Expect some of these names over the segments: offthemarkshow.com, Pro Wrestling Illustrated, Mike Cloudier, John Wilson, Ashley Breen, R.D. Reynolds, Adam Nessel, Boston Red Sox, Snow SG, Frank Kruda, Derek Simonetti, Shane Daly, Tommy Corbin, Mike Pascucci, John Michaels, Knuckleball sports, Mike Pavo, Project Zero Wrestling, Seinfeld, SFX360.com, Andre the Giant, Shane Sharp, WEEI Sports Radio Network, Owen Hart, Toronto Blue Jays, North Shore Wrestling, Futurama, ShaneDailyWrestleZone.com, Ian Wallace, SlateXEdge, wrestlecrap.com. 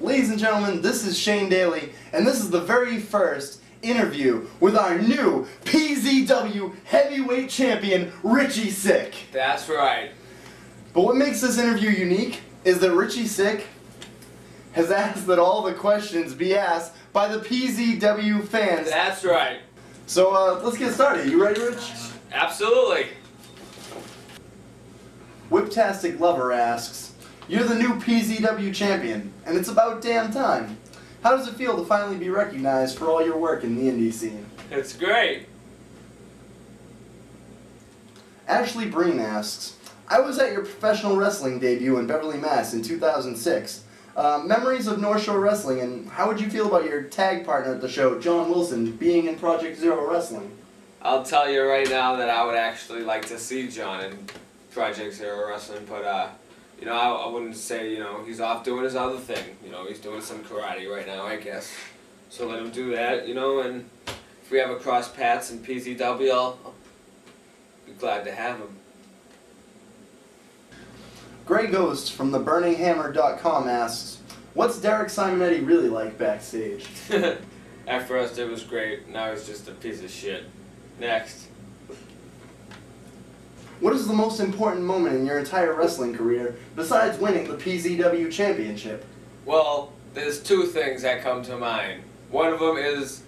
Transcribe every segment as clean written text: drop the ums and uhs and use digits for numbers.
Ladies and gentlemen, this is Shane Daly, and this is the very first interview with our new PZW Heavyweight Champion, Richie Sick. That's right. But what makes this interview unique is that Richie Sick has asked that all the questions be asked by the PZW fans. That's right. So let's get started. You ready, Rich? Absolutely. Whiptastic Lover asks, "You're the new PZW champion, and it's about damn time. How does it feel to finally be recognized for all your work in the indie scene?" It's great. Ashley Breen asks, "I was at your professional wrestling debut in Beverly, Mass. In 2006. Memories of North Shore Wrestling, and how would you feel about your tag partner at the show, John Wilson, being in Project Zero Wrestling?" I'll tell you right now that I would actually like to see John in Project Zero Wrestling, but you know, I wouldn't say, you know, he's off doing his other thing. You know, he's doing some karate right now, I guess. So let him do that, you know, and if we ever cross paths in PZW, I'll be glad to have him. Grey Ghost from theBurningHammer.com asks, "What's Derek Simonetti really like backstage?" At first it was great, now he's just a piece of shit. Next. What is the most important moment in your entire wrestling career, besides winning the PZW Championship? Well, there's two things that come to mind. One of them is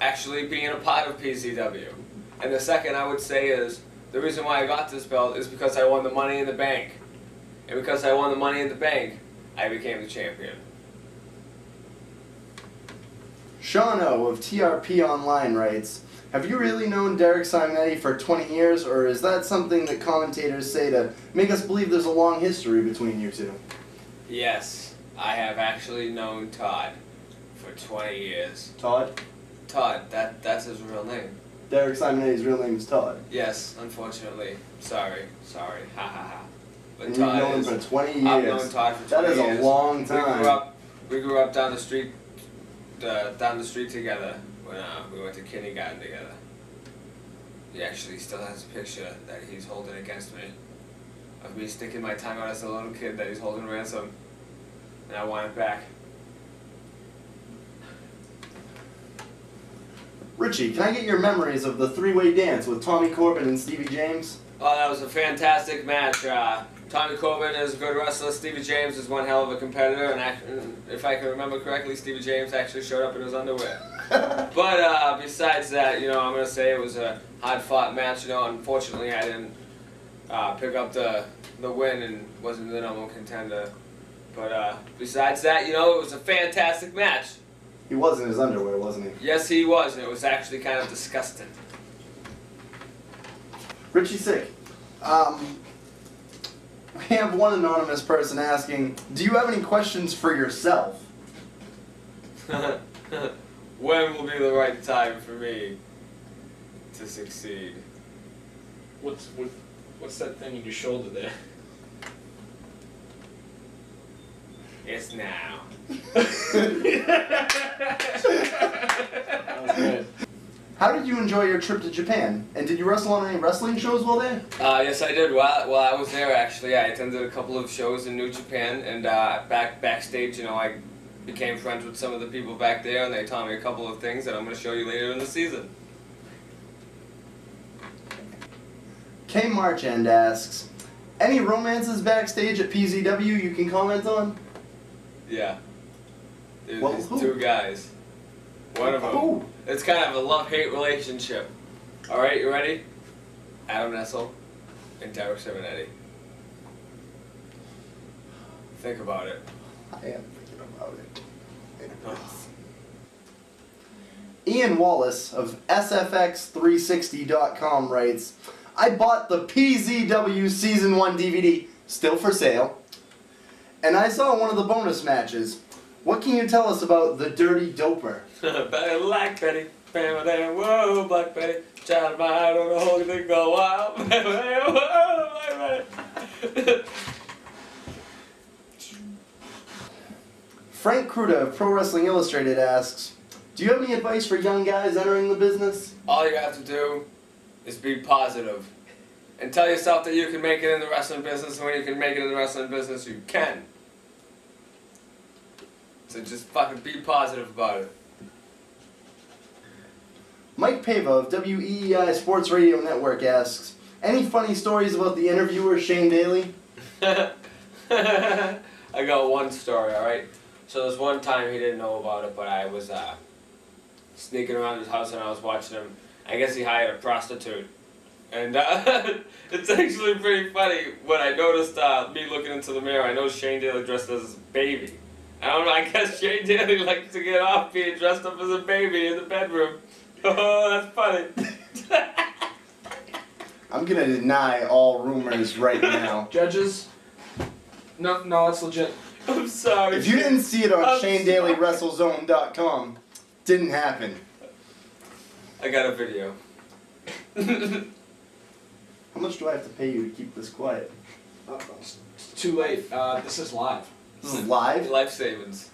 actually being a part of PZW. And the second, I would say, is the reason why I got this belt is because I won the Money in the Bank. And because I won the Money in the Bank, I became the champion. Sean O of TRP Online writes, "Have you really known Derek Simonetti for 20 years, or is that something that commentators say to make us believe there's a long history between you two?" Yes, I have actually known Todd for 20 years. Todd? Todd, that's his real name. Derek Simonetti's real name is Todd. Yes, unfortunately. Sorry, ha ha ha. But and Todd, you've known him for 20 years. I've known Todd for 20 years. That is a long time. We grew up down the street together. When we went to kindergarten together. He actually still has a picture that he's holding against me of me sticking my tongue out as a little kid that he's holding ransom, and I want it back. Richie, can I get your memories of the three-way dance with Tommy Corbin and Stevie James? Oh, that was a fantastic match. Tommy Corbin is a good wrestler, Stevie James is one hell of a competitor, and if I can remember correctly, Stevie James actually showed up in his underwear. But besides that, you know, I'm going to say it was a hard-fought match. You know, unfortunately I didn't pick up the win and wasn't the number one contender. But besides that, you know, it was a fantastic match. He was in his underwear, wasn't he? Yes, he was, and it was actually kind of disgusting. Richie Sick. We have one anonymous person asking, "Do you have any questions for yourself?" When will be the right time for me to succeed? What's that thing in your shoulder there? It's now. That was good. How did you enjoy your trip to Japan? And did you wrestle on any wrestling shows while there? Yes, I did. While I was there, actually, I attended a couple of shows in New Japan, and backstage, you know, I became friends with some of the people back there, and they taught me a couple of things that I'm going to show you later in the season. K. Marchand asks, "Any romances backstage at PZW you can comment on?" Yeah. There's two guys. One of them. Who? It's kind of a love-hate relationship. Alright, you ready? Adam Nessel and Derek Simonetti. Think about it. I am thinking about it. It hurts. Ian Wallace of SFX360.com writes, "I bought the PZW Season 1 DVD, still for sale, and I saw one of the bonus matches. What can you tell us about the Dirty Doper?" Black Betty, whoa, Black Betty, child my eye on the whole thing go wild, whoa, Black Betty. Frank Kruda of Pro Wrestling Illustrated asks, "Do you have any advice for young guys entering the business?" All you have to do is be positive, and tell yourself that you can make it in the wrestling business, and when you can make it in the wrestling business, you can. So just fucking be positive about it. Mike Pavo of WEEI Sports Radio Network asks, any funny stories about the interviewer Shane Daly? I got one story, alright? So this one time he didn't know about it, but I was sneaking around his house and I was watching him. I guess he hired a prostitute. And it's actually pretty funny when I noticed me looking into the mirror. I know Shane Daly dressed as a baby. I don't know, I guess Shane Daly likes to get off being dressed up as a baby in the bedroom. Oh, that's funny. I'm going to deny all rumors right now. Judges? No, that's legit. I'm sorry. If you didn't see it on ShaneDailyWrestleZone.com, didn't happen. I got a video. How much do I have to pay you to keep this quiet? It's too late. This is live. This is live? Life savings.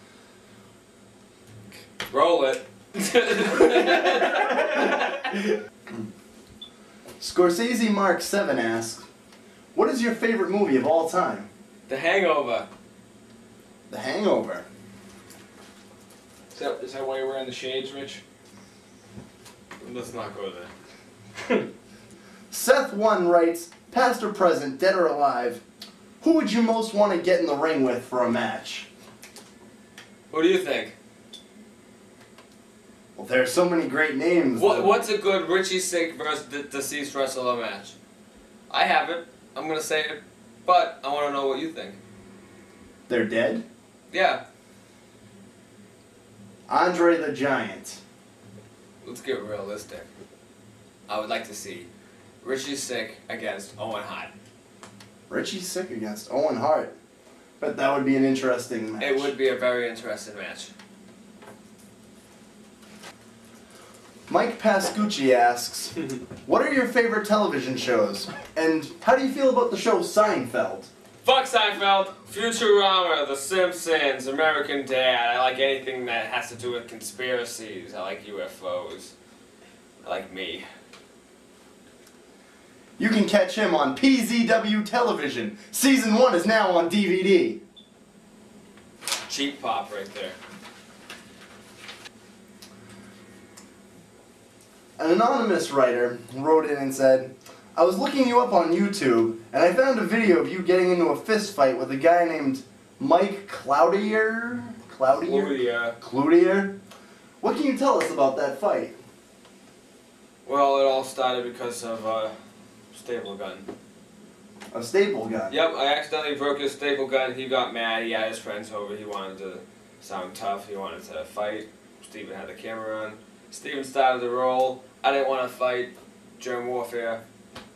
Roll it. Scorsese Mark 7 asks, what is your favorite movie of all time? The Hangover. The Hangover? Is that why you're wearing the shades, Rich? Let's not go there. Seth1 writes, past or present, dead or alive, who would you most want to get in the ring with for a match? What do you think? Well, there are so many great names. What's a good Richie Sick versus deceased wrestler match? I have it. I'm going to say it, but I want to know what you think. They're dead? Yeah. Andre the Giant. Let's get realistic. I would like to see Richie Sick against Owen Hart. Richie Sick against Owen Hart. But that would be an interesting match. It would be a very interesting match. Mike Pascucci asks, what are your favorite television shows? And how do you feel about the show Seinfeld? Fuck Seinfeld, Futurama, The Simpsons, American Dad. I like anything that has to do with conspiracies. I like UFOs. I like me. You can catch him on PZW Television. Season 1 is now on DVD. Cheap pop right there. An anonymous writer wrote in and said, I was looking you up on YouTube, and I found a video of you getting into a fist fight with a guy named Mike Cloudier? Cloudier? Cloudier. What can you tell us about that fight? Well, it all started because of a staple gun. A staple gun? Yep, I accidentally broke his staple gun. He got mad. He had his friends over. He wanted to sound tough. He wanted to fight. Steven had the camera on. Steven started the role. I didn't want to fight. Germ warfare.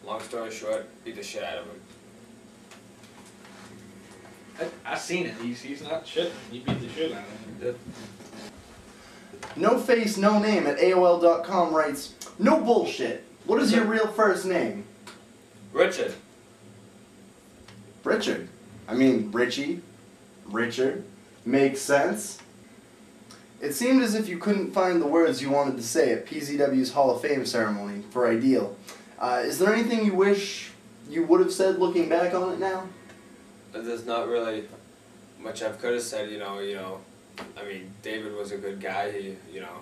Long story short, beat the shit out of him. I seen it. He's not shit. You beat the shit out of him. No face, no name at AOL.com writes, no bullshit. What is your real first name? Richard. Richard. I mean, Richie. Richard. Makes sense. It seemed as if you couldn't find the words you wanted to say at PZW's Hall of Fame ceremony for Ideal. Is there anything you wish you would have said looking back on it now? There's not really much I could have said, you know. I mean, David was a good guy. He, you know,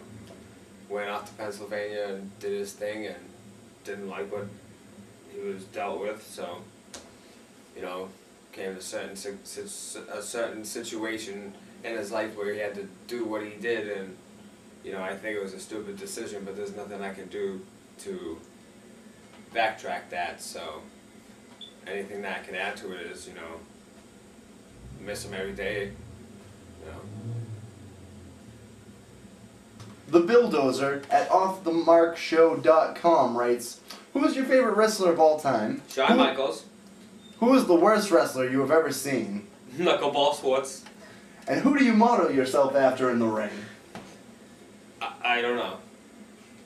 went off to Pennsylvania and did his thing and didn't like what he was dealt with, so, you know, came to a certain situation in his life where he had to do what he did, and, you know, I think it was a stupid decision, but there's nothing I can do to backtrack that, so anything that I can add to it is, you know, miss him every day, you know. The Bulldozer at offthemarkshow.com writes, who is your favorite wrestler of all time? John Michaels. Who is the worst wrestler you have ever seen? Knuckleball Sports. And who do you model yourself after in the ring? I don't know.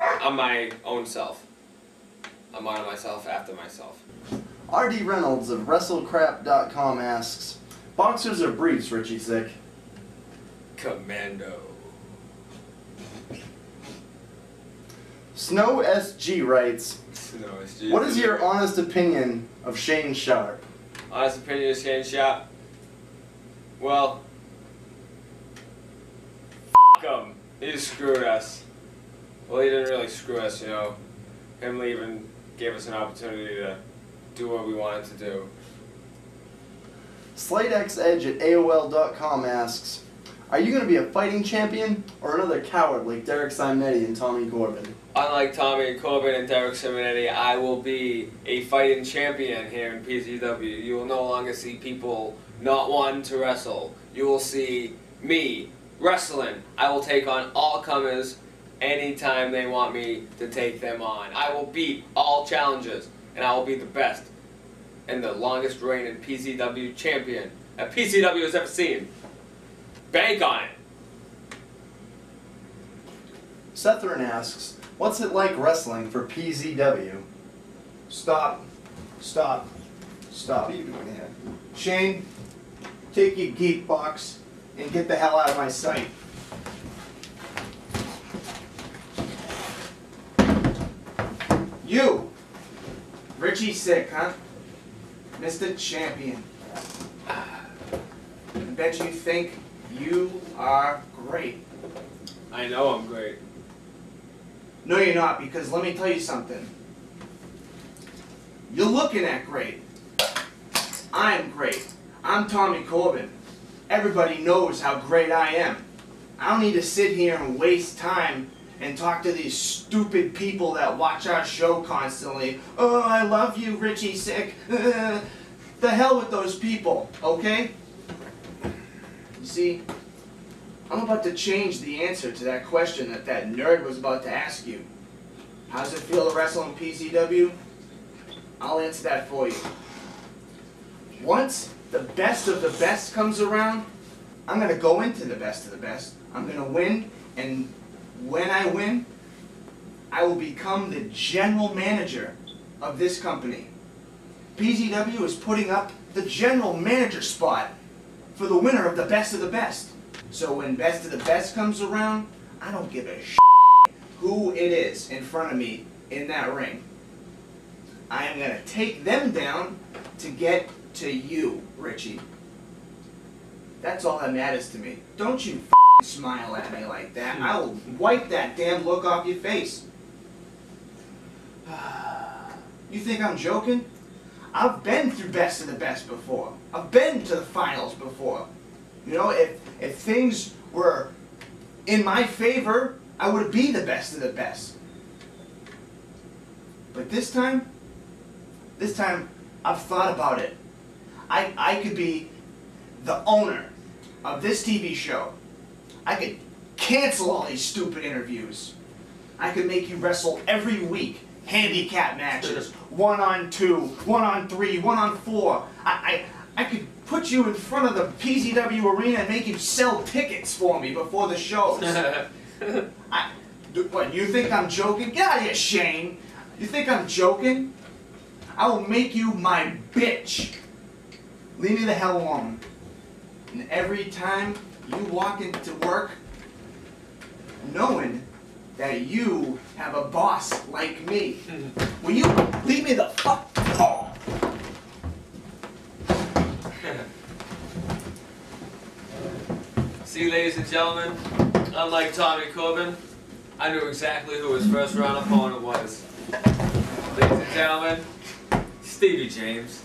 I'm my own self. I model myself after myself. R.D. Reynolds of wrestlecrap.com asks, boxers or briefs, Richie Sick? Commando. Snow SG writes, Snow SG. What is your honest opinion of Shane Sharp? Honest opinion of Shane Sharp? Well, He just screwed us. Well, he didn't really screw us, you know. Him leaving gave us an opportunity to do what we wanted to do. SlateXEdge at AOL.com asks, are you going to be a fighting champion or another coward like Derek Simonetti and Tommy Corbin? Unlike Tommy Corbin and Derek Simonetti, I will be a fighting champion here in PZW. You will no longer see people not wanting to wrestle. You will see me wrestling. I will take on all comers anytime they want me to take them on. I will beat all challenges, and I will be the best and the longest reigning PZW champion that PZW has ever seen. Bank on it. Sethran asks, what's it like wrestling for PZW? Stop. Stop. Stop. What are you doing here? Shane, take your geek box and get the hell out of my sight. You! Richie Sick, huh? Mr. Champion. I bet you think you are great. I know I'm great. No, you're not, because let me tell you something. You're looking at great. I'm great. I'm Tommy Corbin. Everybody knows how great I am. I don't need to sit here and waste time and talk to these stupid people that watch our show constantly. Oh, I love you, Richie Sick. The hell with those people, okay? You see, I'm about to change the answer to that question that that nerd was about to ask you. How does it feel to wrestle in PZW? I'll answer that for you. Once the best of the best comes around, I'm going to go into the best of the best. I'm going to win, and when I win, I will become the general manager of this company. PZW is putting up the general manager spot for the winner of the best of the best. So when best of the best comes around, I don't give a shit who it is in front of me in that ring. I am going to take them down to get to you, Richie. That's all that matters to me. Don't you f***ing smile at me like that. I will wipe that damn look off your face. You think I'm joking? I've been through best of the best before. I've been to the finals before. You know, if things were in my favor, I would be the best of the best. But this time I've thought about it. I could be the owner of this TV show. I could cancel all these stupid interviews. I could make you wrestle every week. Handicap matches, 1-on-2, 1-on-3, 1-on-4. I could put you in front of the PZW arena and make you sell tickets for me before the shows. What, you think I'm joking? Get out of here, Shane. You think I'm joking? I will make you my bitch. Leave me the hell alone. And every time you walk into work, knowing that you have a boss like me, will you leave me the fuck off? See, ladies and gentlemen, unlike Tommy Corbin, I knew exactly who his first round opponent was. Ladies and gentlemen, Stevie James.